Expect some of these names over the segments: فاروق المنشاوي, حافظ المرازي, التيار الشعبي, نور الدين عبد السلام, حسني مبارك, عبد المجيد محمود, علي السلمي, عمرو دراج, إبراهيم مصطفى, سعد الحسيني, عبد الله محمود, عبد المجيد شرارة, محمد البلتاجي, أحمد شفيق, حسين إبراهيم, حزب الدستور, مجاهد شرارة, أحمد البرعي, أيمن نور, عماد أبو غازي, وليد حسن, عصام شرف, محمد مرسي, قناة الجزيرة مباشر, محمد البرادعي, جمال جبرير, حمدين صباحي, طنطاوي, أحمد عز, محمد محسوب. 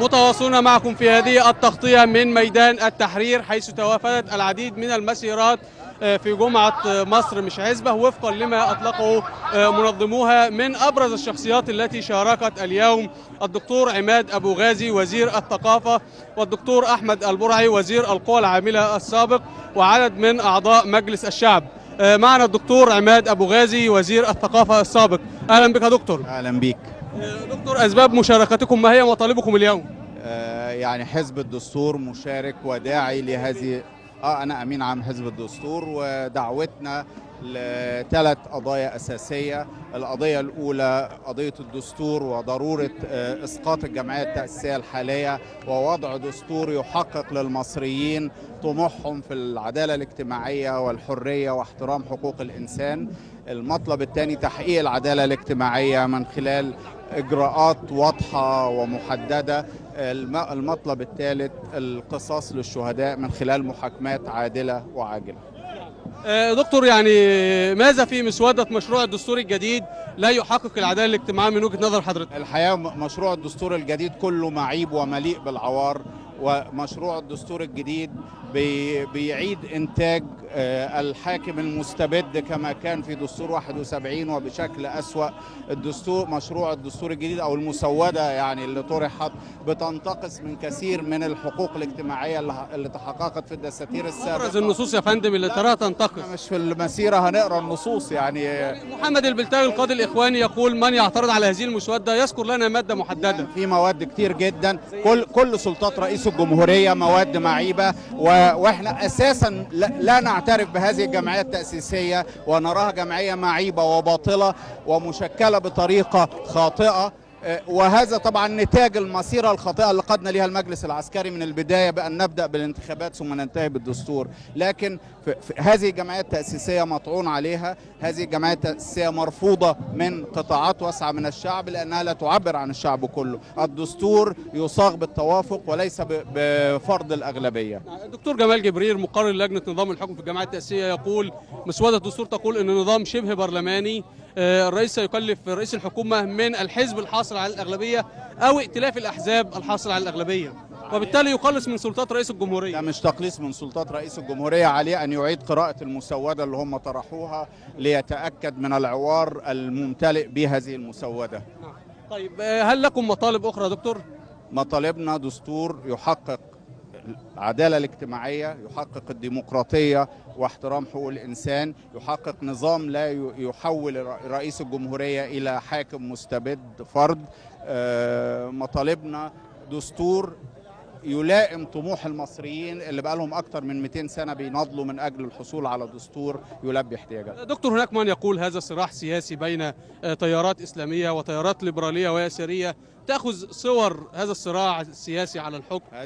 متواصلون معكم في هذه التغطية من ميدان التحرير، حيث توافدت العديد من المسيرات في جمعة مصر مش عزبة وفقا لما أطلقه منظموها. من أبرز الشخصيات التي شاركت اليوم الدكتور عماد أبو غازي وزير الثقافة، والدكتور أحمد البرعي وزير القوى العاملة السابق، وعدد من أعضاء مجلس الشعب. معنا الدكتور عماد أبو غازي وزير الثقافة السابق. أهلا بك يا دكتور. أهلا بك دكتور. أسباب مشاركتكم، ما هي مطالبكم اليوم؟ يعني حزب الدستور مشارك وداعي لهذه، أنا أمين عام حزب الدستور، ودعوتنا لثلاث قضايا أساسية. القضية الأولى قضية الدستور وضرورة إسقاط الجمعية التأسيسية الحالية ووضع دستور يحقق للمصريين طموحهم في العدالة الاجتماعية والحرية واحترام حقوق الإنسان. المطلب الثاني تحقيق العدالة الاجتماعية من خلال إجراءات واضحة ومحددة. المطلب الثالث القصاص للشهداء من خلال محاكمات عادلة وعاجلة. دكتور، يعني ماذا في مسودة مشروع الدستور الجديد لا يحقق العدالة الاجتماعية من وجهة نظر حضرتك؟ الحقيقة مشروع الدستور الجديد كله معيب ومليء بالعوار، ومشروع الدستور الجديد بيعيد إنتاج الحاكم المستبد كما كان في دستور 71 وبشكل أسوأ. الدستور، مشروع الدستور الجديد أو المسودة يعني اللي طرحت، بتنتقص من كثير من الحقوق الاجتماعية اللي تحققت في الدساتير السابقة. أبرز النصوص يا فندم اللي تراها تنتقص. مش في المسيرة هنقرأ النصوص يعني. محمد البلتاجي القاضي الإخواني يقول من يعترض على هذه المسودة يذكر لنا مادة محددة. يعني في مواد كتير جدا، كل سلطات رئيس الجمهورية مواد معيبة، واحنا أساسا لا نعترف بهذه الجمعية التأسيسية ونراها جمعية معيبة وباطلة ومشكلة بطريقة خاطئة، وهذا طبعا نتاج المسيرة الخاطئة اللي قادنا لها المجلس العسكري من البداية بأن نبدأ بالانتخابات ثم ننتهي بالدستور. لكن هذه الجمعية التأسيسية مطعون عليها، هذه الجمعية التأسيسية مرفوضة من قطاعات واسعة من الشعب لأنها لا تعبر عن الشعب كله. الدستور يصاغ بالتوافق وليس بفرض الأغلبية. الدكتور جمال جبرير مقرر لجنة نظام الحكم في الجمعية التأسيسية يقول مسودة الدستور تقول أن النظام شبه برلماني، الرئيس سيكلف رئيس الحكومة من الحزب الحاصل على الأغلبية أو ائتلاف الأحزاب الحاصل على الأغلبية، وبالتالي يقلص من سلطات رئيس الجمهورية. ده مش تقليص من سلطات رئيس الجمهورية، عليه أن يعيد قراءة المسودة اللي هم طرحوها ليتأكد من العوار الممتلئ بهذه المسودة. طيب، هل لكم مطالب أخرى دكتور؟ مطالبنا دستور يحقق العدالة الاجتماعية، يحقق الديمقراطية واحترام حقوق الإنسان، يحقق نظام لا يحول رئيس الجمهورية إلى حاكم مستبد فرد. مطالبنا دستور يلائم طموح المصريين اللي بقالهم أكتر من 200 سنة بيناضلوا من أجل الحصول على دستور يلبي احتياجاتهم. دكتور، هناك من يقول هذا صراع سياسي بين تيارات إسلامية وتيارات ليبرالية ويسارية، تأخذ صور هذا الصراع السياسي على الحكم.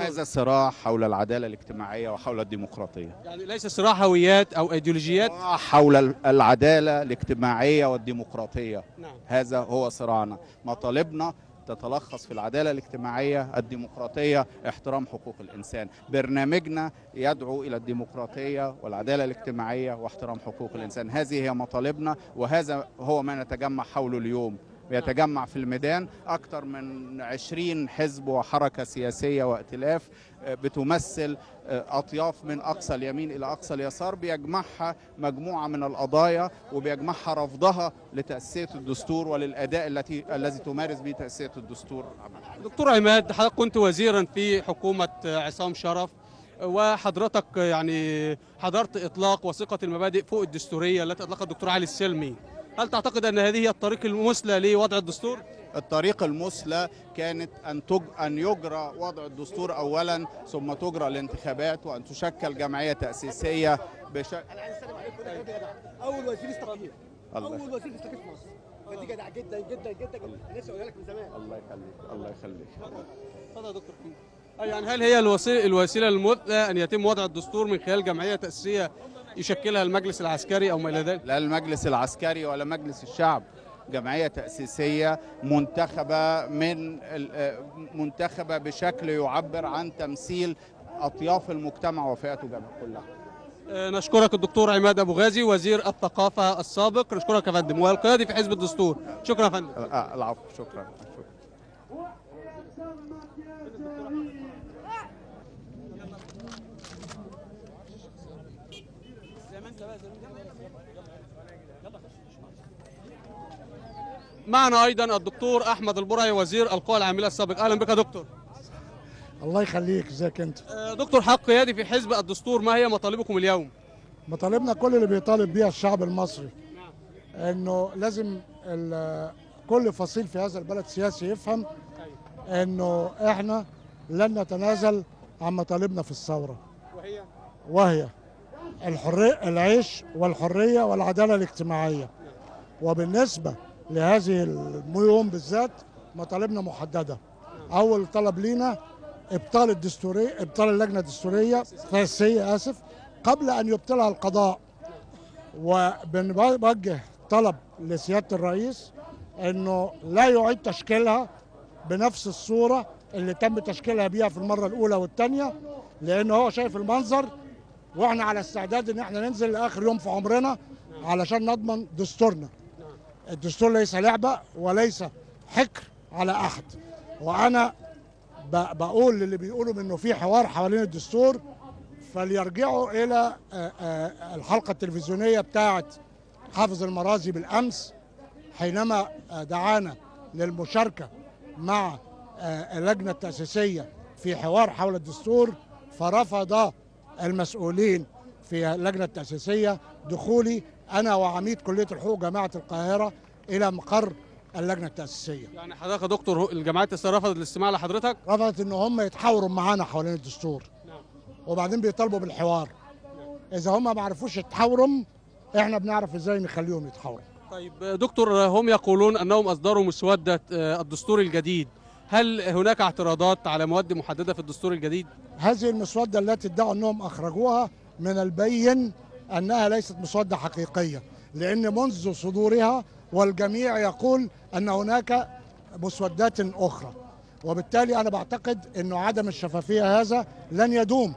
هذا صراع حول العدالة الاجتماعية وحول الديمقراطية، يعني ليس صراع هويات أو أيديولوجيات، صراع حول العدالة الاجتماعية والديمقراطية. نعم، هذا هو صراعنا. مطالبنا تتلخص في العدالة الاجتماعية، الديمقراطية، احترام حقوق الإنسان. برنامجنا يدعو إلى الديمقراطية والعدالة الاجتماعية واحترام حقوق الإنسان. هذه هي مطالبنا، وهذا هو ما نتجمع حوله اليوم. بيتجمع في الميدان أكثر من 20 حزب وحركة سياسية وائتلاف بتمثل أطياف من أقصى اليمين إلى أقصى اليسار، بيجمعها مجموعة من القضايا وبيجمعها رفضها لتأسيس الدستور وللأداء الذي تمارس به تأسيس الدستور. دكتور عماد، حضرتك كنت وزيرا في حكومة عصام شرف، وحضرتك يعني حضرت إطلاق وثيقة المبادئ فوق الدستورية التي أطلقها الدكتور علي السلمي. هل تعتقد أن هذه هي الطريق المثلى لوضع الدستور؟ الطريق المثلى كانت أن يجرى وضع الدستور أولا، ثم تجرى الانتخابات، وأن تشكل جمعية تأسيسية أنا عايز أسلم عليكم. ده جدع، أول وزير استقيل، أول وزير استقيل في مصر، فدي جدع جدا جدا جدا. الناس قايلة لك من زمان. الله يخليك، الله يخليك. اتفضل يا دكتور. يعني هل هي الوسيلة المثلى أن يتم وضع الدستور من خلال جمعية تأسيسية يشكلها المجلس العسكري أو ما إلى ذلك؟ لا المجلس العسكري ولا مجلس الشعب. جمعية تأسيسية منتخبة بشكل يعبر عن تمثيل أطياف المجتمع وفئاته كلها. نشكرك الدكتور عماد أبو غازي وزير الثقافة السابق. نشكرك يا فندم، والقيادي في حزب الدستور. شكرا يا فندم. العفو، شكرا. معنا ايضا الدكتور احمد البرعي وزير القوى العامله السابق. اهلا بك يا دكتور. الله يخليك. ازيك انت؟ دكتور حق قيادي في حزب الدستور، ما هي مطالبكم اليوم؟ مطالبنا كل اللي بيطالب بيها الشعب المصري، انه لازم كل فصيل في هذا البلد سياسي يفهم انه احنا لن نتنازل عن مطالبنا في الثوره، وهي الحريه، العيش والحريه والعداله الاجتماعيه. وبالنسبه لهذه اليوم بالذات مطالبنا محدده. اول طلب لينا ابطال الدستوري، ابطال اللجنه الدستوريه التأسيسية، اسف، قبل ان يبطلها القضاء. وبنوجه طلب لسياده الرئيس انه لا يعيد تشكيلها بنفس الصوره اللي تم تشكيلها بيها في المره الاولى والثانيه، لان هو شايف المنظر، واحنا على استعداد ان احنا ننزل لاخر يوم في عمرنا علشان نضمن دستورنا. الدستور ليس لعبه وليس حكر على احد. وانا بقول للي بيقولوا انه في حوار حوالين الدستور، فليرجعوا الى الحلقه التلفزيونيه بتاعه حافظ المرازي بالامس، حينما دعانا للمشاركه مع اللجنه التاسيسيه في حوار حول الدستور، فرفض المسؤولين في اللجنه التاسيسيه دخولي انا وعميد كليه الحقوق جامعه القاهره الى مقر اللجنه التاسيسيه. يعني حضرتك يا دكتور الجامعه التاسيسيه رفضت الاستماع لحضرتك؟ رفضت ان هم يتحاوروا معانا حوالين الدستور. نعم. وبعدين بيطالبوا بالحوار. نعم. اذا هم ما عرفوش يتحاوروا، احنا بنعرف ازاي نخليهم يتحاوروا. طيب دكتور، هم يقولون انهم اصدروا مسوده الدستور الجديد، هل هناك اعتراضات على مواد محدده في الدستور الجديد؟ هذه المسوده التي ادعوا انهم اخرجوها، من البين انها ليست مسوده حقيقيه، لان منذ صدورها والجميع يقول ان هناك مسودات اخرى، وبالتالي انا بعتقد انه عدم الشفافيه هذا لن يدوم،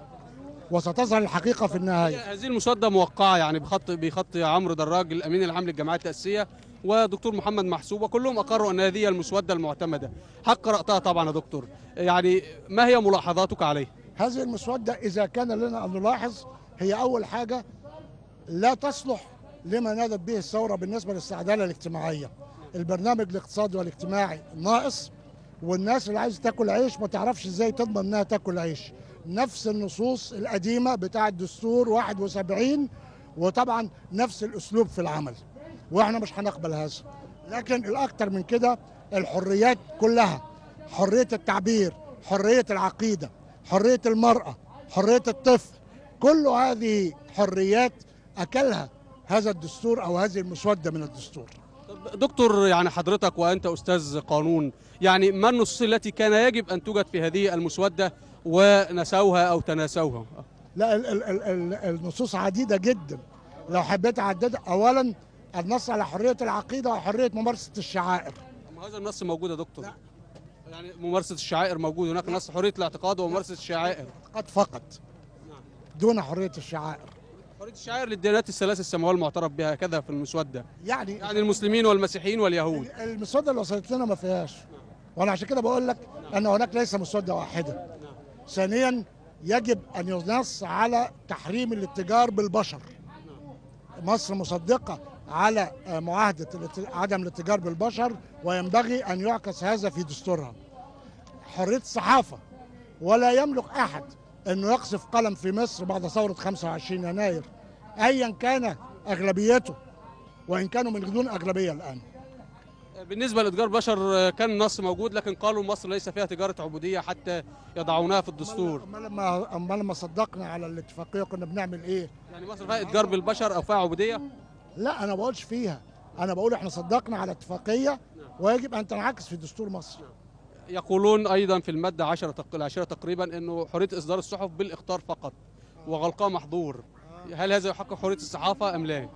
وستظهر الحقيقه في النهايه. هذه المسوده موقعه يعني بخط عمرو دراج الامين العام للجمعيه التاسيسيه ودكتور محمد محسوب، وكلهم اقروا ان هذه المسوده المعتمده. حق قراتها طبعا يا دكتور، يعني ما هي ملاحظاتك عليه؟ هذه المسوده اذا كان لنا ان نلاحظ، هي اول حاجه لا تصلح لما نادت به الثوره بالنسبه للعداله الاجتماعيه. البرنامج الاقتصادي والاجتماعي ناقص، والناس اللي عايزه تاكل عيش ما تعرفش ازاي تضمن انها تاكل عيش. نفس النصوص القديمه بتاعه الدستور 71، وطبعا نفس الاسلوب في العمل، واحنا مش هنقبل هذا. لكن الاكثر من كده، الحريات كلها، حريه التعبير، حريه العقيده، حريه المراه، حريه الطفل، كل هذه حريات اكلها هذا الدستور او هذه المسوده من الدستور. دكتور، يعني حضرتك وانت استاذ قانون، يعني ما النصوص التي كان يجب ان توجد في هذه المسوده ونسوها او تناسوها؟ لا، النصوص عديده جدا، لو حبيت اعددها. اولا النص على حريه العقيده وحريه ممارسه الشعائر. هذا النص موجود يا دكتور؟ لا. يعني ممارسه الشعائر موجود، هناك نص حريه الاعتقاد وممارسه الشعائر قد فقط، دون حريه الشعائر. حريه الشعائر للديانات الثلاث السماويه المعترف بها كذا في المسوده، يعني المسلمين والمسيحيين واليهود. المسوده اللي وصلت لنا ما فيهاش، وانا عشان كده بقول لك ان هناك ليس مسوده واحده. ثانيا يجب ان ينص على تحريم الاتجار بالبشر. مصر مصدقه على معاهده عدم الاتجار بالبشر، وينبغي ان يعكس هذا في دستورها. حريه الصحافه، ولا يملك احد انه يقصف قلم في مصر بعد ثوره 25 يناير، ايا كان اغلبيته، وان كانوا من دون اغلبيه الان. بالنسبه لاتجار البشر كان النص موجود، لكن قالوا مصر ليس فيها تجاره عبوديه حتى يضعونها في الدستور. أما لما صدقنا على الاتفاقيه كنا بنعمل ايه؟ يعني مصر فيها اتجار بالبشر او فيها عبوديه؟ لا، انا ما بقولش فيها، انا بقول احنا صدقنا على اتفاقيه ويجب ان تنعكس في دستور مصر. يقولون ايضا في الماده 10 تقريبا انه حريه اصدار الصحف بالاخطار فقط وغلقها محظور، هل هذا يحقق حريه الصحافه ام لا؟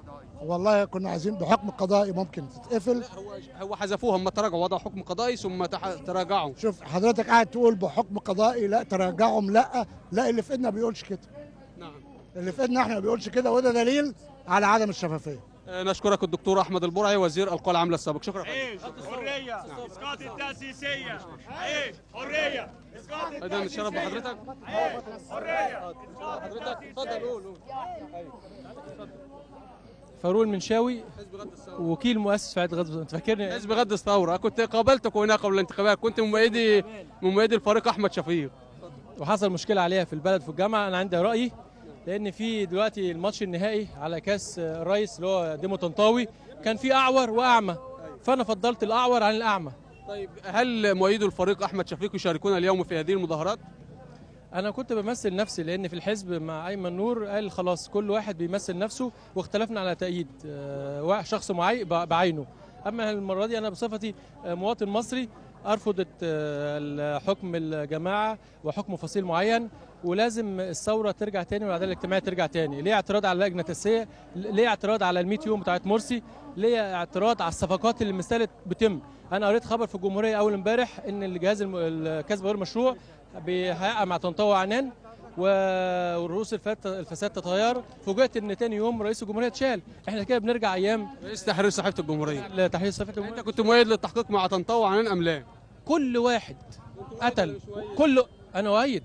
والله كنا عايزين بحكم قضائي ممكن تتقفل. هو حذفوها، اما تراجعوا وضعوا حكم قضائي ثم تراجعوا. شوف حضرتك قاعد تقول بحكم قضائي، لا تراجعهم، لا اللي في ايدنا ما بيقولش كده. نعم، اللي في ايدنا احنا ما بيقولش كده، وده دليل على عدم الشفافيه. نشكرك الدكتور أحمد البرعي وزير القوى العاملة السابق. شكرا. عيش حرية، إسقاط التأسيسية، عيش حرية، إسقاط التأسيسية. إذا نتشرف بحضرتك. عيش حرية، إسقاط التأسيسية. اتفضل قول. فاروق المنشاوي وكيل مؤسس فعالية غزة. أنت فاكرني حزب غزة الثورة، كنت قابلتك هنا قبل الانتخابات، كنت من مؤيدي الفريق أحمد شفيق، وحصل مشكلة عليها في البلد في الجامعة. أنا عندي رأيي، لأن في دلوقتي الماتش النهائي على كأس الرئيس اللي هو قدمه طنطاوي، كان في أعور وأعمى، فأنا فضلت الأعور عن الأعمى. طيب هل مؤيدو الفريق أحمد شفيق يشاركون اليوم في هذه المظاهرات؟ أنا كنت بمثل نفسي، لأن في الحزب مع أيمن نور قال خلاص كل واحد بيمثل نفسه، واختلفنا على تأييد شخص معين بعينه. أما المرة دي أنا بصفتي مواطن مصري أرفضت حكم الجماعة وحكم فصيل معين، ولازم الثورة ترجع تاني والعدالة الاجتماعية ترجع تاني. ليه اعتراض على اللجنة التأسيسية؟ ليه اعتراض على ال100 يوم بتاعت مرسي؟ ليه اعتراض على الصفقات اللي مستلت بتم؟ أنا قريت خبر في الجمهورية أول امبارح إن الجهاز الكسب غير مشروع بيحقق مع طنطاوي عنان، والرؤوس الفساد تتغير. فوجئت ان تاني يوم رئيس الجمهوريه اتشال. احنا كده بنرجع ايام رئيس تحرير صحيفه الجمهوريه. لا تحرير صحيفه الجمهوريه. انت كنت مؤيد للتحقيق مع طنطاوي عنان ام لا؟ كل واحد قتل كله انا اؤيد.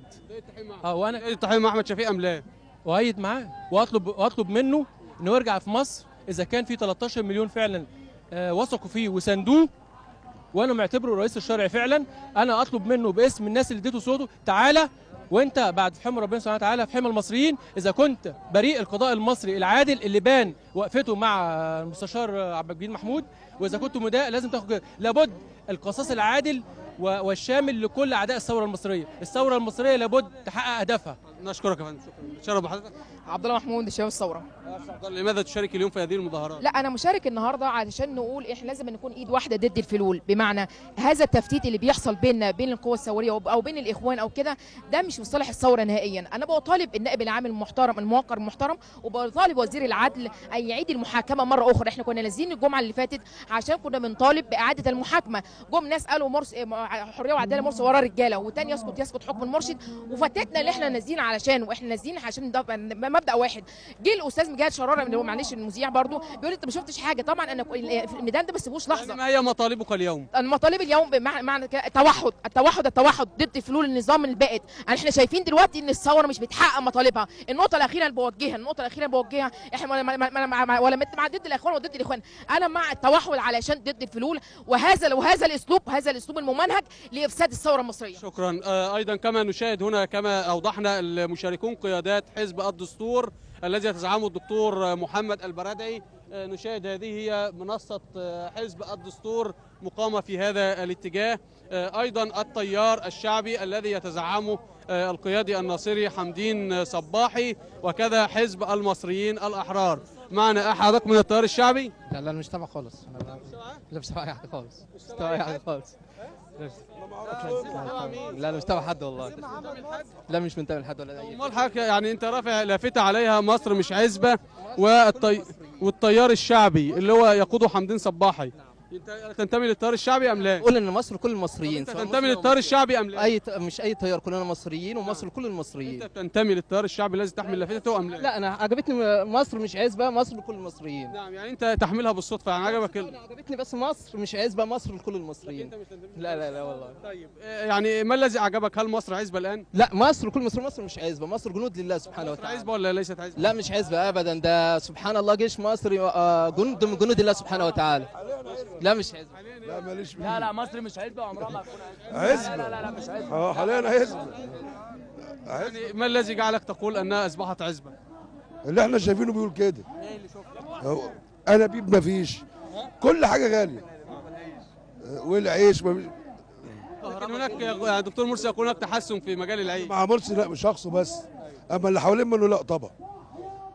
وانا التحقيق مع احمد شفيق ام لا؟ اؤيد معاه، واطلب منه انه يرجع في مصر اذا كان في 13 مليون فعلا وثقوا فيه وساندوه، وانا معتبره رئيس الشرعي فعلا. انا اطلب منه باسم الناس اللي اديته صوته، تعالى وانت بعد في حمى ربنا سبحانه وتعالى في حمى المصريين اذا كنت بريء القضاء المصري العادل اللي بان وقفته مع المستشار عبد المجيد محمود، واذا كنت مضايق لازم تاخد كده. لابد القصاص العادل والشامل لكل اعداء الثوره المصريه. الثوره المصريه لابد تحقق اهدافها. نشكرك يا فندم، شكرا. شرف بحضرتك. عبد الله محمود، شباب الثوره. لماذا تشارك اليوم في هذه المظاهرات؟ لا انا مشارك النهارده علشان نقول احنا لازم نكون ايد واحده ضد الفلول، بمعنى هذا التفتيت اللي بيحصل بيننا بين القوى الثوريه او بين الاخوان او كده، ده مش في صالح الثوره نهائيا. انا بطالب النائب العام المحترم الموقر المحترم، وبطالب وزير العدل ان يعيد المحاكمه مره اخرى. احنا كنا نازلين الجمعه اللي فاتت عشان كنا بنطالب باعاده المحاكمه. جم ناس قالوا حريه وعداله مرسي ورا رجاله، وتاني يسقط حكم المرشد، وفتتنا اللي احنا نازلين علشان، واحنا نازلين عشان مبدا واحد. جه الاستاذ مجاهد شرارة اللي هو معلش المذيع برضو بيقول انت ما شفتش حاجه. طبعا انا في الميدان ده ما سيبوش لحظه. يعني ما هي مطالبك اليوم؟ مطالب اليوم بمعنى التوحد، التوحد ضد فلول النظام اللي بقت. يعني احنا شايفين دلوقتي ان الثوره مش بتحقق مطالبها. النقطه الاخيره اللي بوجهها احنا ولا مع ضد الاخوان وضد الاخوان، انا مع التوحد علشان ضد الفلول، وهذا الاسلوب، هذا الاسلوب الممنهج لافساد الثوره المصريه. شكرا. ايضا كما نشاهد هنا، كما اوضحنا المشاركون قيادات حزب الدستور الذي يزعمه الدكتور محمد البرادعي. نشاهد هذه هي منصة حزب الدستور مقامة في هذا الاتجاه. أيضا التيار الشعبي الذي يتزعمه القيادي الناصري حمدين صباحي، وكذا حزب المصريين الأحرار. معنا أحدك من التيار الشعبي؟ لا لا، مش تبع خالص. لا مش تبع أي حد خالص، مش تبع أي حد خالص. لا مش تبع حد والله. لا مش منتمي لحد ولا اي. امال حضرتك يعني انت رافع لافتة عليها مصر مش عزبة والتيار الشعبي اللي هو يقوده حمدين صباحي. انت تنتمي للتيار الشعبي ام لا؟ قول ان مصر كل المصريين. انت تنتمي للتيار الشعبي ام لا؟ مش اي تيار، كلنا مصريين ومصر كل المصريين. انت تنتمي للتيار الشعبي الذي تحمل لافتته ام لا؟ لا انا عجبتني مصر مش عزبه، مصر لكل المصريين. نعم يعني انت تحملها بالصدفه، يعني عجبك؟ انا عجبتني بس مصر مش عزبه، مصر لكل المصريين. لا لا لا والله. طيب يعني ما الذي عجبك؟ هل مصر عزبه الان؟ لا مصر كل المصريين، مصر مش عزبه، مصر جنود لله سبحانه وتعالى. مصر عزبه ولا ليست عزبه؟ لا مش عزبه ابدا، ده سبحان الله جيش مصر جند من جنود الله سبحانه وتعالى. لا مش حزب. لا ماليش. لا لا مصر مش حزب وعمرها ما هتكون حزب. لا لا لا مش حزب. اه حاليا حزب. يعني ما الذي جعلك تقول انها اصبحت حزبا؟ اللي احنا شايفينه بيقول كده. ايه اللي شفته؟ انابيب ما فيش، كل حاجه غاليه. والعيش ما فيش. لكن هناك يا دكتور مرسي يقول هناك تحسن في مجال العيش. مع مرسي لا مش شخصه بس، اما اللي حوالين منه لا طبعا.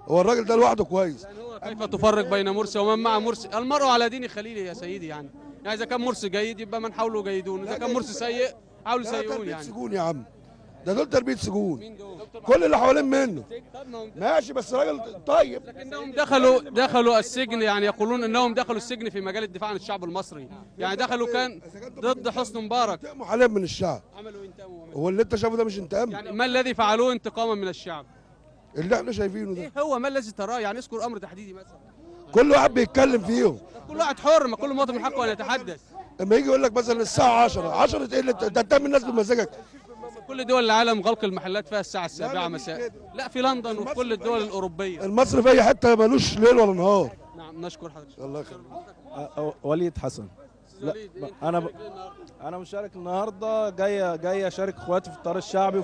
هو الراجل ده لوحده كويس. كيف تفرق بين مرسي ومن مع مرسي؟ المرء على دين خليله يا سيدي. يعني اذا كان مرسي جيد يبقى من حوله جيدون، اذا كان مرسي سيء حوله سيئون. يعني سجون يا عم، ده دول تربيه سجون. كل اللي حوالين منه ماشي بس راجل طيب، لكنهم دخلوا السجن. يعني يقولون انهم دخلوا السجن في مجال الدفاع عن الشعب المصري. يعني دخلوا كان ضد حسني مبارك، انتقموا حاليا من الشعب. عملوا انتقام. هو اللي انت شايفه ده مش انتقام؟ يعني ما الذي فعلوه انتقاما من الشعب؟ اللي احنا شايفينه ده. ايه هو ما الذي تراه؟ يعني اذكر امر تحديدي مثلا. كل واحد بيتكلم فيهم. كل واحد حر، ما كل مواطن من حقه ان يتحدث. لما يجي يقول لك مثلا الساعه 10 ايه اللي انت بتعمل الناس بمزاجك؟ كل دول العالم غلق المحلات فيها الساعه 7 مساء، لا في لندن وفي كل الدول الاوروبيه. المصري في اي حته ملوش ليل ولا نهار. نعم نشكر حضرتك. الله يخليك. وليد حسن. لا انا مشارك النهارده، جاي اشارك اخواتي في التيار الشعبي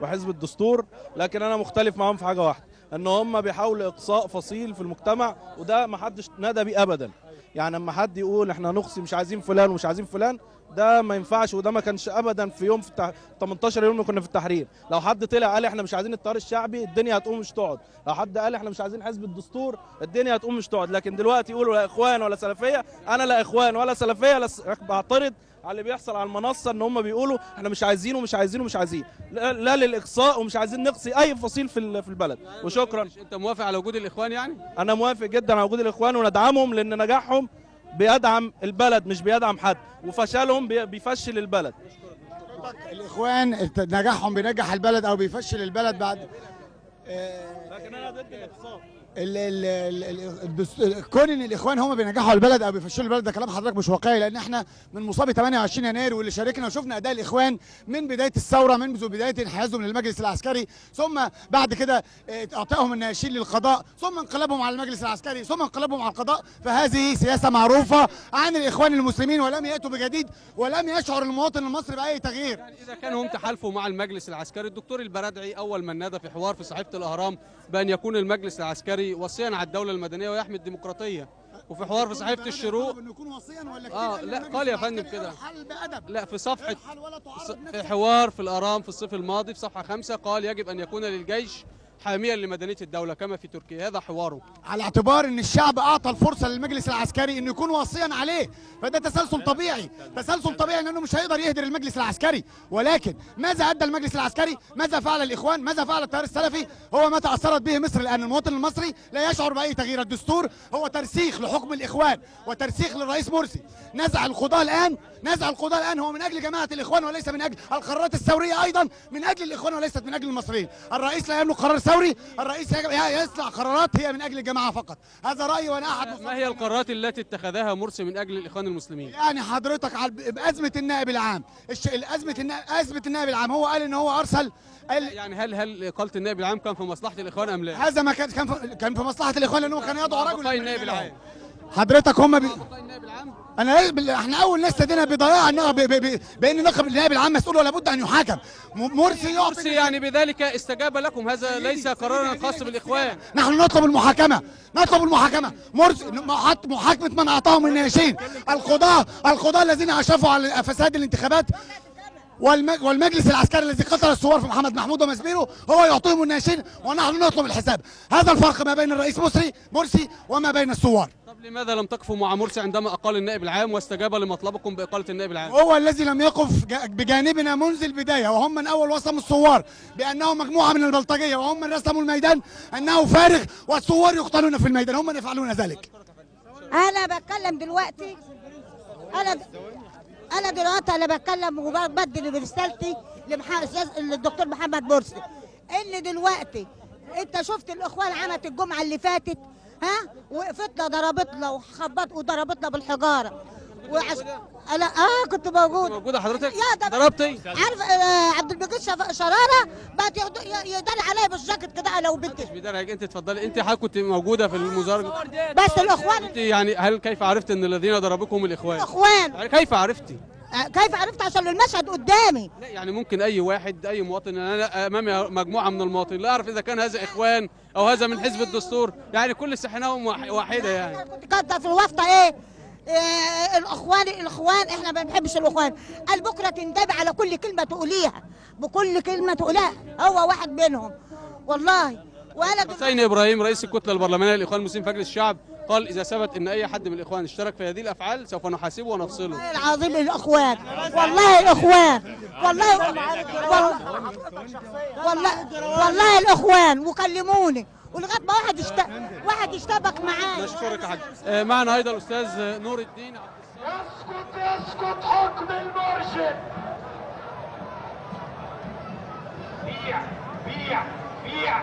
وحزب الدستور، لكن انا مختلف معاهم في حاجه واحده، ان هم بيحاولوا اقصاء فصيل في المجتمع، وده ما حدش نادى بيه ابدا. يعني اما حد يقول احنا هنقصي مش عايزين فلان ومش عايزين فلان، ده ما ينفعش، وده ما كانش ابدا في يوم 18 يوم ما كنا في التحرير. لو حد طلع قال احنا مش عايزين التيار الشعبي، الدنيا هتقوم مش تقعد. لو حد قال احنا مش عايزين حزب الدستور، الدنيا هتقوم مش تقعد. لكن دلوقتي يقولوا لا اخوان ولا سلفيه، انا لا اخوان ولا سلفيه، بعترض على اللي بيحصل على المنصه، ان هم بيقولوا احنا مش عايزين ومش عايزين ومش عايزين، لا للاقصاء ومش عايزين نقصي اي فصيل في البلد. وشكرا. انت موافق على وجود الاخوان يعني؟ انا موافق جدا على وجود الاخوان، وندعمهم لان نجاحهم بيدعم البلد مش بيدعم حد، وفشلهم بيفشل البلد. الاخوان نجاحهم بينجح البلد او بيفشل البلد بعد. لكن انا ضد الاقصاء. كون ان الاخوان هم بينجحوا البلد او بيفشلوا البلد ده كلام حضرتك مش واقعي، لان احنا من مصاب 28 يناير واللي شاركنا وشفنا اداء الاخوان من بدايه الثوره، منذ بدايه انحيازهم للمجلس العسكري، ثم بعد كده اعطائهم الناشئين للقضاء، ثم انقلابهم على المجلس العسكري، ثم انقلابهم على القضاء. فهذه سياسه معروفه عن الاخوان المسلمين، ولم ياتوا بجديد، ولم يشعر المواطن المصري باي تغيير. يعني اذا كانوا هم تحالفوا مع المجلس العسكري، الدكتور البرادعي اول من نادى في حوار في صحيفه الاهرام بان يكون المجلس العسكري وصيا على الدولة المدنية ويحمي الديمقراطية، وفي حوار في صحيفة الشروق لا قال يا فندم كده، لا في صفحة في حوار في الأهرام في الصيف الماضي في صفحة 5 قال يجب أن يكون للجيش حاميا لمدنيه الدوله كما في تركيا. هذا حواره على اعتبار ان الشعب اعطى الفرصه للمجلس العسكري انه يكون وصيا عليه، فده تسلسل طبيعي، تسلسل طبيعي لانه مش هيقدر يهدر المجلس العسكري. ولكن ماذا ادى المجلس العسكري؟ ماذا فعل الاخوان؟ ماذا فعل التيار السلفي؟ هو ما تاثرت به مصر، لان المواطن المصري لا يشعر باي تغيير. الدستور هو ترسيخ لحكم الاخوان وترسيخ للرئيس مرسي. نزع القضاء الان، نزع القضاء الان هو من اجل جماعه الاخوان وليس من اجل القرارات الثوريه، ايضا من اجل الاخوان وليست من اجل المصريين. الرئيس لا يملك قرار، الرئيس يصنع قرارات هي من اجل الجماعه فقط. هذا رايي وانا احد. ما هي القرارات التي اتخذها مرسي من اجل الاخوان المسلمين؟ يعني حضرتك بازمه النائب العام، ازمه النائب العام هو قال ان هو ارسل يعني هل اقاله النائب العام كان في مصلحه الاخوان ام لا؟ هذا ما كان في مصلحه الاخوان، لانه كان يدعو رجل النائب العام. حضرتك هم النائب العام احنا اول ناس لدينا بضياع النائب، بان نقب النائب العام مسؤول ولا بد ان يحاكم. مرسي يعني بذلك استجاب لكم، هذا ليس قرارا خاصا بالاخوان. نحن نطلب المحاكمه، نطلب المحاكمه. مرسي محاكمه من اعطاهم الناشئين، القضاء الذين اشرفوا على فساد الانتخابات، والمجلس العسكري الذي قتل الثوار في محمد محمود ومسبيله، هو يعطيهم الناشئين ونحن نطلب الحساب. هذا الفرق ما بين الرئيس مرسي وما بين الثوار. طب لماذا لم تقفوا مع مرسي عندما اقال النائب العام واستجاب لمطلبكم باقاله النائب العام؟ هو الذي لم يقف بجانبنا منذ البدايه، وهم من اول وصموا الثوار بانهم مجموعه من البلطجيه، وهم من رسموا الميدان انه فارغ والثوار يقتلون في الميدان، هم من يفعلون ذلك. انا بتكلم دلوقتي، أنا دلوقتي بتكلم وبدل برسالتي للدكتور محمد مرسي، إن دلوقتي أنت شفت الإخوان عملت الجمعة اللي فاتت، ها وقفتنا ضربتنا وخبطت وضربتنا بالحجارة. لا كنت موجودة حضرتك؟ ضربتي؟ عارف عبد المجيد شرارة بقت يدار عليا بالجاكيت كده لو بنتي. مش بيدار عليك، أنت اتفضلي، أنت حضرتك كنت موجودة في المظاهرة بس الإخوان. أنت يعني هل كيف عرفتي إن الذين ضربوكم الإخوان؟ الإخوان. كيف عرفتي؟ كيف عرفت؟ عشان المشهد قدامي. لا يعني ممكن اي واحد، اي مواطن، انا امامي مجموعه من المواطنين لا اعرف اذا كان هذا اخوان او هذا من حزب الدستور، يعني كل سحناهم واحده. يعني كنت في الوفطه إيه الاخوان احنا ما بنحبش الاخوان. قال بكره تندب على كل كلمه تقوليها، بكل كلمه تقولها، هو واحد منهم والله. وانا حسين ابراهيم رئيس الكتله البرلمانيه للاخوان المسلمين في مجلس الشعب قال إذا ثبت إن أي حد من الإخوان اشترك في هذه الأفعال سوف نحاسبه ونفصله. والله العظيم الإخوان، والله الإخوان، والله والله الإخوان، وكلموني ولغاية ما واحد يشتبك معايا. نشكرك يا حاج. معنا أيضا الأستاذ نور الدين عبد السلام. اسكت حكم المرشد. بيع بيع بيع.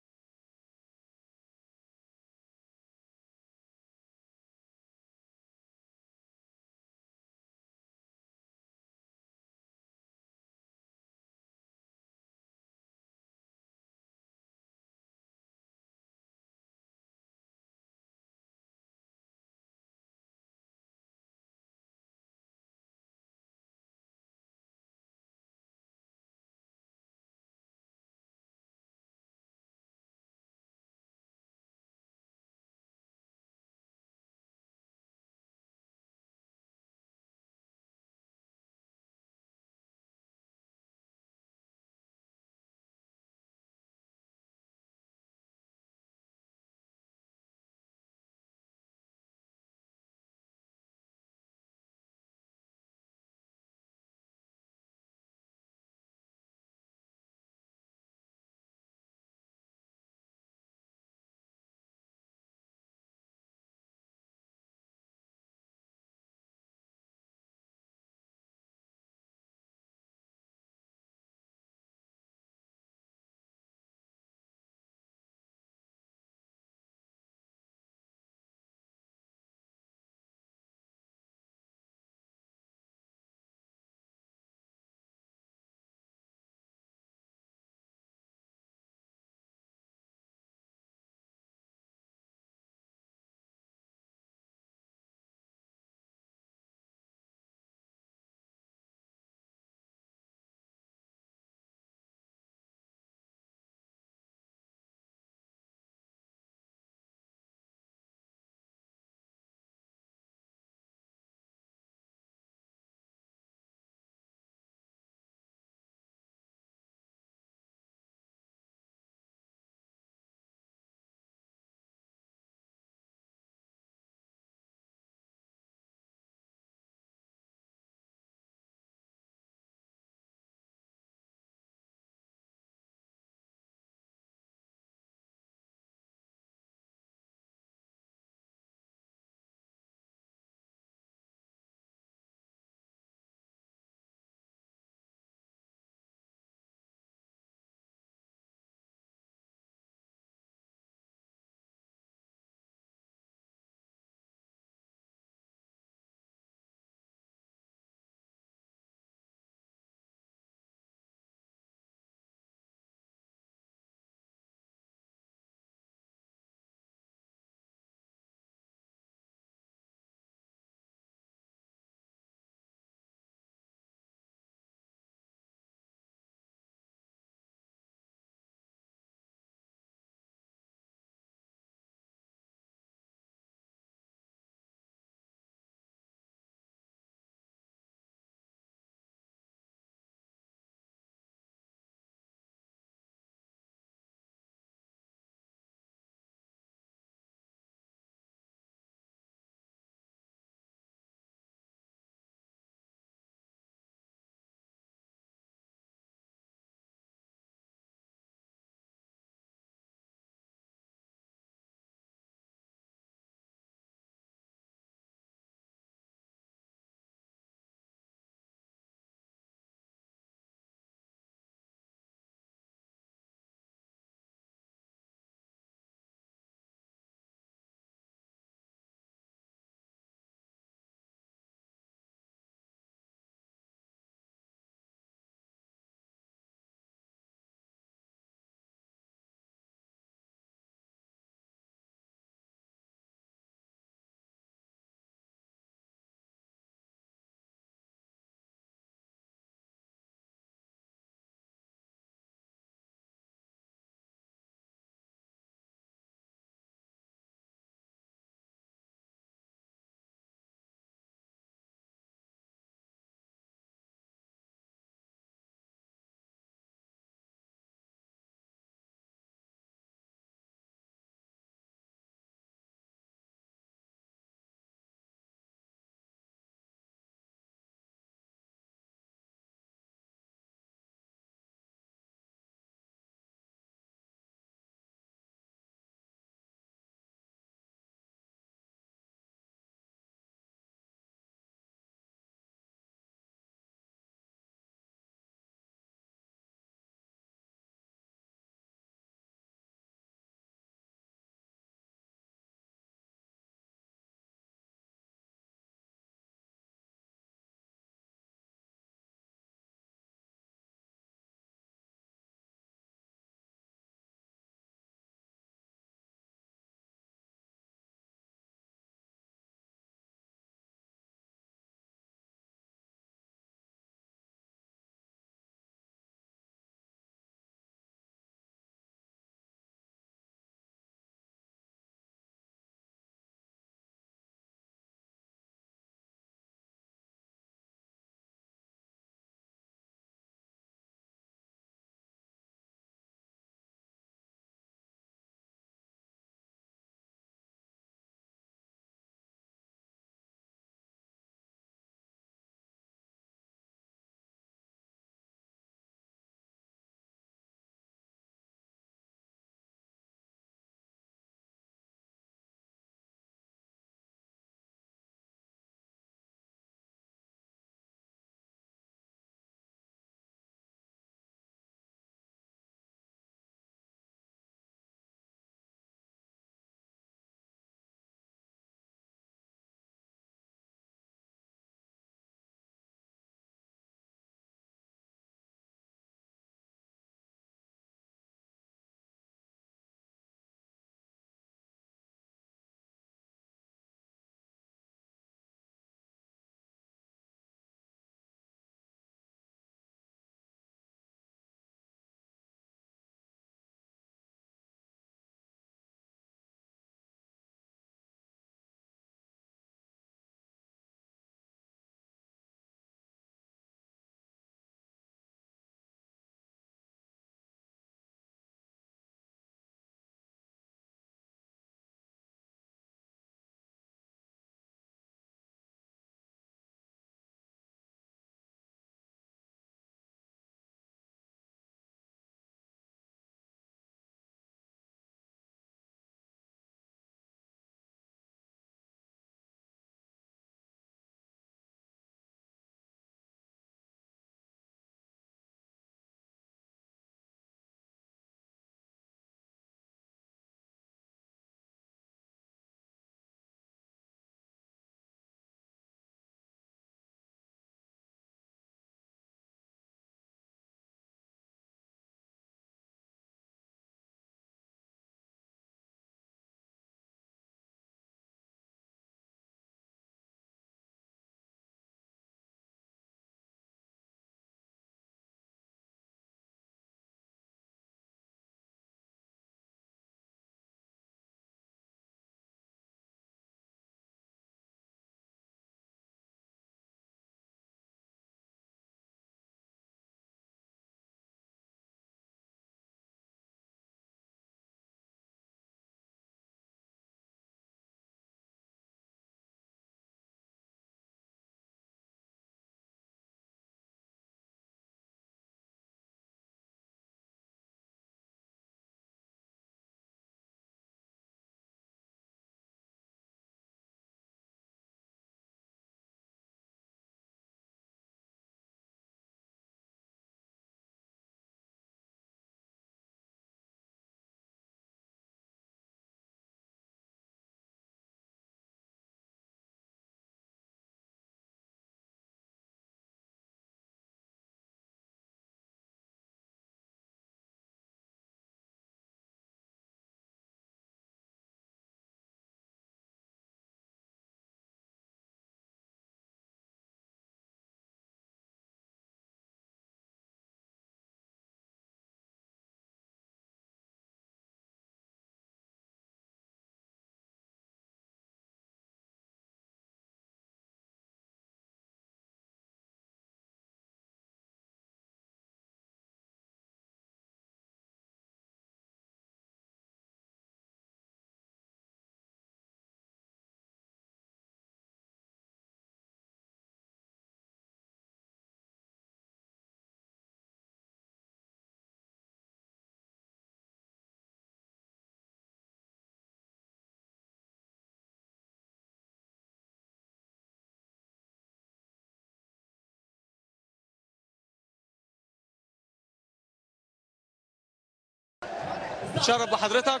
نتشرف بحضرتك.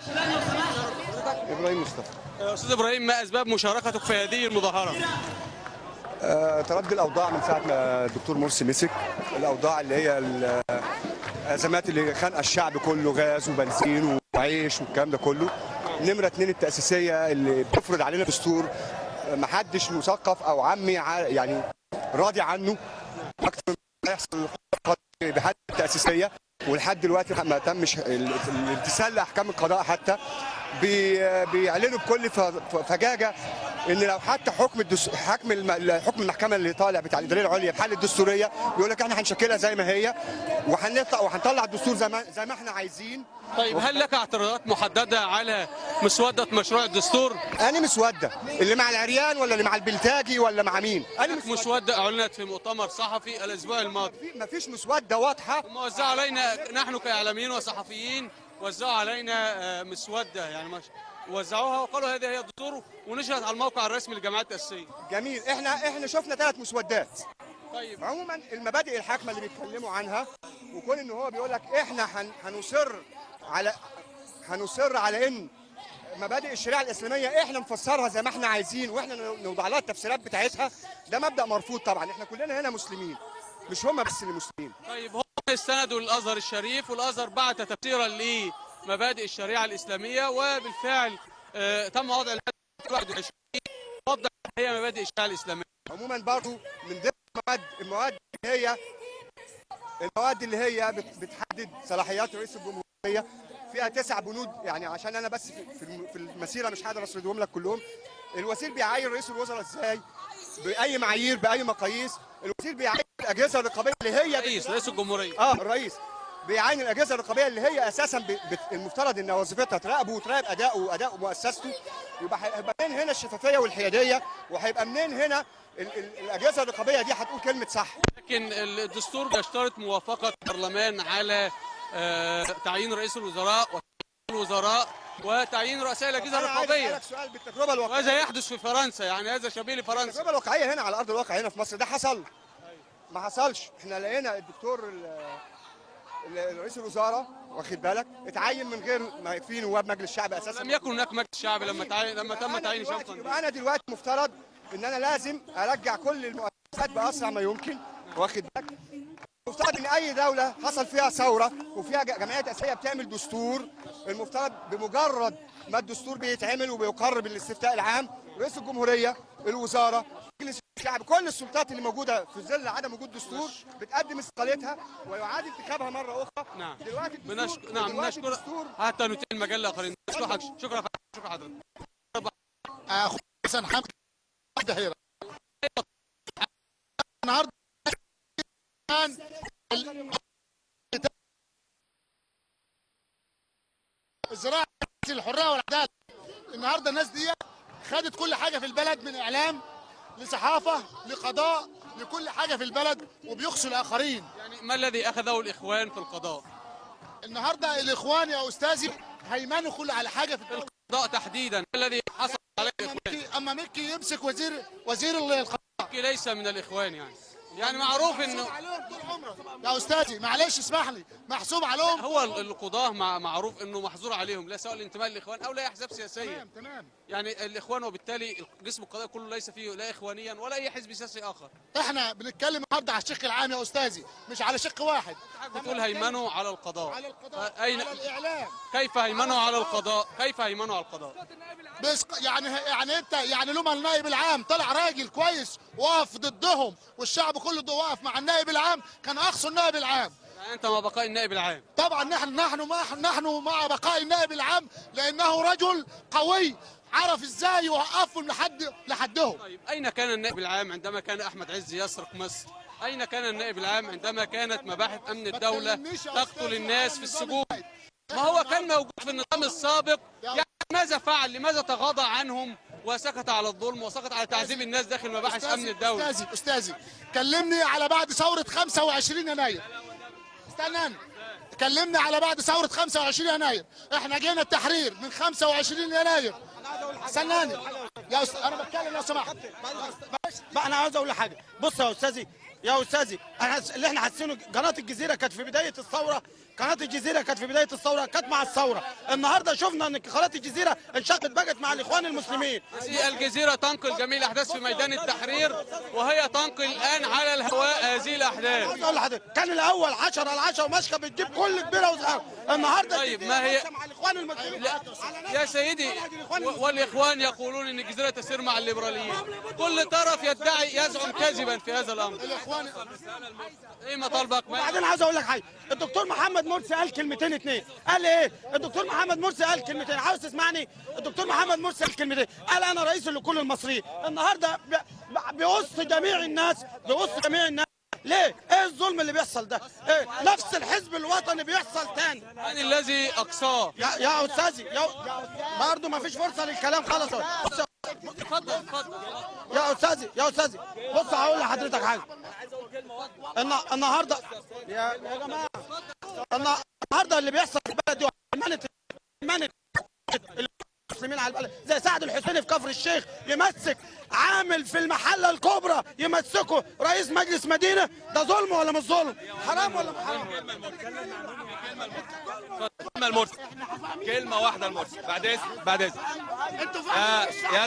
ابراهيم مصطفى. استاذ ابراهيم، ما اسباب مشاركتك في هذه المظاهره؟ تردي الاوضاع من ساعه ما الدكتور مرسي مسك، الاوضاع اللي هي الازمات اللي خانقه الشعب كله، غاز وبنزين وعيش والكلام ده كله. نمره 2 التاسيسيه اللي بتفرض علينا دستور ما حدش مثقف او عامي يعني راضي عنه، اكثر من هيحصل بحد التاسيسيه، ولحد دلوقتي ما تمش الامتثال لاحكام القضاء. حتى بيعلنوا بكل فجاجه ان لو حتى حكم المحكمه اللي طالع بتاع الاداريه العليا بحل الدستوريه، بيقول لك احنا هنشكلها زي ما هي وهنطلع الدستور زي ما احنا عايزين. طيب هل لك اعتراضات محدده على مسوده مشروع الدستور؟ انا مسوده اللي مع العريان ولا اللي مع البلتاجي ولا مع مين؟ انا مسوده اعلنت في مؤتمر صحفي الاسبوع الماضي. مفيش مسوده واضحه موزعه علينا نحن كاعلاميين وصحفيين، وزعوا علينا مسوده يعني وزعوها وقالوا هذه هي الدستور، ونشرت على الموقع الرسمي للجمعيه التاسيسيه. جميل، احنا شفنا 3 مسودات. طيب عموما المبادئ الحاكمه اللي بيتكلموا عنها، وكون ان هو بيقول لك احنا هنصر على ان مبادئ الشريعه الاسلاميه احنا نفسرها زي ما احنا عايزين، واحنا نوضع لها التفسيرات بتاعتها، ده مبدا مرفوض طبعا. احنا كلنا هنا مسلمين، مش هم بس اللي مسلمين. طيب هم استندوا للازهر الشريف، والازهر بعت تفسيرا لمبادئ الشريعه الاسلاميه، وبالفعل تم وضع 21 وضع هي مبادئ الشريعه الاسلاميه. عموما برضه من ضمن المواد اللي هي بتحدد صلاحيات رئيس الجمهوريه فيها 9 بنود، يعني عشان انا بس في المسيره مش هقدر اسردهم لك كلهم. الوزير بيعين رئيس الوزراء ازاي؟ باي معايير؟ باي مقاييس؟ الوزير بيعين الاجهزه الرقابيه اللي هي رئيس الجمهوريه. الرئيس بيعين الاجهزه الرقابيه اللي هي اساسا المفترض ان وظيفتها تراقبه وتراقب اداؤه واداء مؤسسته. يبقى هيبقى منين هنا الشفافيه والحياديه؟ وهيبقى منين هنا الاجهزه الرقابيه دي هتقول كلمه صح؟ لكن الدستور بيشترط موافقه البرلمان على تعيين رئيس الوزراء وتعيين الوزراء وتعيين رؤساء الاجهزه الرقابيه. انا عايز اسالك سؤال بالتجربه الواقعيه، وهذا يحدث في فرنسا، يعني هذا شبيه لفرنسا. التجربه الواقعيه هنا على ارض الواقع هنا في مصر ده حصل؟ ما حصلش. احنا لقينا الدكتور رئيس الوزراء واخد بالك اتعين من غير ما في نواب مجلس شعبي اساسا، لم يكن هناك مجلس شعبي لما تم تعيين شخصا. يبقى انا دلوقتي مفترض ان انا لازم ارجع كل المؤسسات باسرع ما يمكن، واخد بالك؟ المفترض ان اي دوله حصل فيها ثوره وفيها جمعيه تاسيسيه بتعمل دستور، المفترض بمجرد ما الدستور بيتعمل وبيقر بالاستفتاء العام، رئيس الجمهوريه، الوزاره، مجلس الشعب، كل السلطات اللي موجوده في ظل عدم وجود دستور بتقدم استقالتها ويعاد انتخابها مره اخرى. نعم دلوقتي الدستور. نعم نشكر حتى ننتهي المجله اخرين. شكرا حضرتك. اخو حسن حمد دحيره النهارده الزراعه الحريه والعداله. النهارده الناس دي خدت كل حاجه في البلد، من اعلام لصحافه لقضاء لكل حاجه في البلد، وبيخشوا الاخرين. يعني ما الذي اخذه الاخوان في القضاء؟ النهارده الاخوان يا استاذي هيمنوا كل على حاجه في القضاء تحديدا. ما الذي حصل عليه الاخوان؟ اما مكي يمسك وزير القضاء. مكي ليس من الاخوان يعني معروف انه محسوب عليهم طول عمره يا استاذي. معلش اسمح لي، محسوب عليهم. هو القضاه معروف انه محظور عليهم، لا سواء الانتماء للاخوان او لاي احزاب سياسيه. تمام يعني الاخوان، وبالتالي جسم القضاء كله ليس فيه لا اخوانيا ولا اي حزب سياسي اخر. احنا بنتكلم النهارده على الشق العام يا استاذي، مش على شق واحد. بتقول هيمنوا على القضاء، على القضاء، أين على الاعلام؟ كيف هيمنوا على القضاء؟ كيف هيمنوا على القضاء؟ يعني انت يعني لما النائب العام طلع راجل كويس وقف ضدهم، والشعب كله وقف مع النائب العام، كان اقصوا النائب العام. يعني انت مع بقاء النائب العام؟ طبعا نحن مع بقاء النائب العام، لانه رجل قوي عرف ازاي يوقفهم لحدهم. طيب اين كان النائب العام عندما كان احمد عز يسرق مصر؟ اين كان النائب العام عندما كانت مباحث امن الدوله تقتل الناس في السجون؟ ما هو كان موجود في النظام السابق، يعني ماذا فعل؟ لماذا تغاضى عنهم وسكت على الظلم وسكت على تعذيب الناس داخل مباحث امن الدوله؟ استاذي كلمني على بعد ثوره 25 يناير. استنى، كلمني على بعد ثوره 25 يناير. احنا جينا التحرير من 25 يناير. استناني يا استاذ، انا بتكلم لو سمحت. ما انا عاوز اقول لحاجه. بص يا استاذي، يا استاذي، اللي احنا حاسينه قناه الجزيره كانت في بدايه الثوره، كانت مع الثوره. النهارده شفنا ان قناه الجزيره انشقت بقت مع الاخوان المسلمين. الجزيره تنقل جميع الاحداث في ميدان التحرير، وهي تنقل الان على الهواء هذه الاحداث. كان الاول 10/10 ومشكه بتجيب كل كبيره وصغيره. النهارده طيب ما هي مع الاخوان المسلمين يا سيدي، والاخوان يقولون ان الجزيره تسير مع الليبراليين. كل طرف يدعي يزعم كذبا في هذا الامر. ايه مطالبك؟ وبعدين عايز اقول لك حاجه، الدكتور محمد مرسي قال كلمتين اتنين. قال ايه؟ الدكتور محمد مرسي قال كلمتين، عاوز تسمعني؟ الدكتور محمد مرسي قال كلمتين، قال انا رئيس لكل المصريين. النهارده بيقص جميع الناس، ليه؟ ايه الظلم اللي بيحصل ده؟ إيه؟ نفس الحزب الوطني بيحصل تاني. من الذي اقصاه؟ يا استاذي، برضه ما فيش فرصه للكلام خالص. اتفضل اتفضل يا استاذي، بص هقول لحضرتك حاجه. النهارده يا جماعه، النهارده اللي بيحصل في البلد دي إيمانة المسلمين على البلد، زي سعد الحسيني في كفر الشيخ يمسك عامل في المحله الكبرى، يمسكه رئيس مجلس مدينه. ده ظلم ولا مش ظلم؟ حرام ولا مش حرام؟ كلمه المرسي، كلمه واحده المرسي، بعد اذنك انتوا فاهمين. يا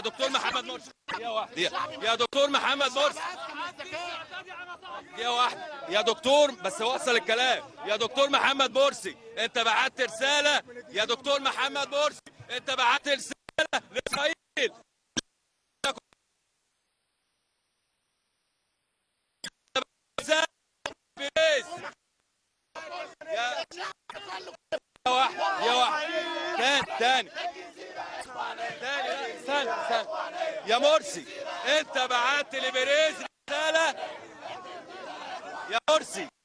دكتور، محمد مرسي، يا دكتور محمد مرسي، دقيقة واحدة يا دكتور بس وصل الكلام. يا دكتور محمد مرسي، أنت بعت رسالة، يا دكتور محمد مرسي أنت بعت رسالة لإسرائيل، يا واحد تاني يا مرسي أنت بعت لبريز رسالة. يا مرسي